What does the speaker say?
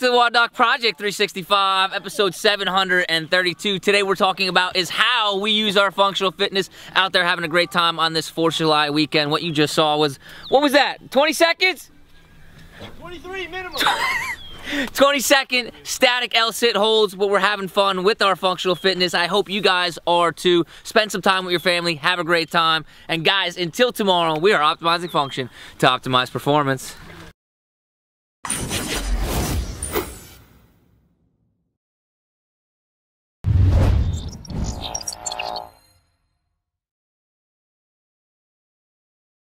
to the WODdoc Project 365, episode 732. Today we're talking about is how we use our functional fitness out there having a great time on this 4th of July weekend. What you just saw was, what was that, 20 seconds? 23 minimum. 20-second static L-sit holds, but we're having fun with our functional fitness. I hope you guys are too. Spend some time with your family, have a great time. And guys, until tomorrow, we are optimizing function to optimize performance.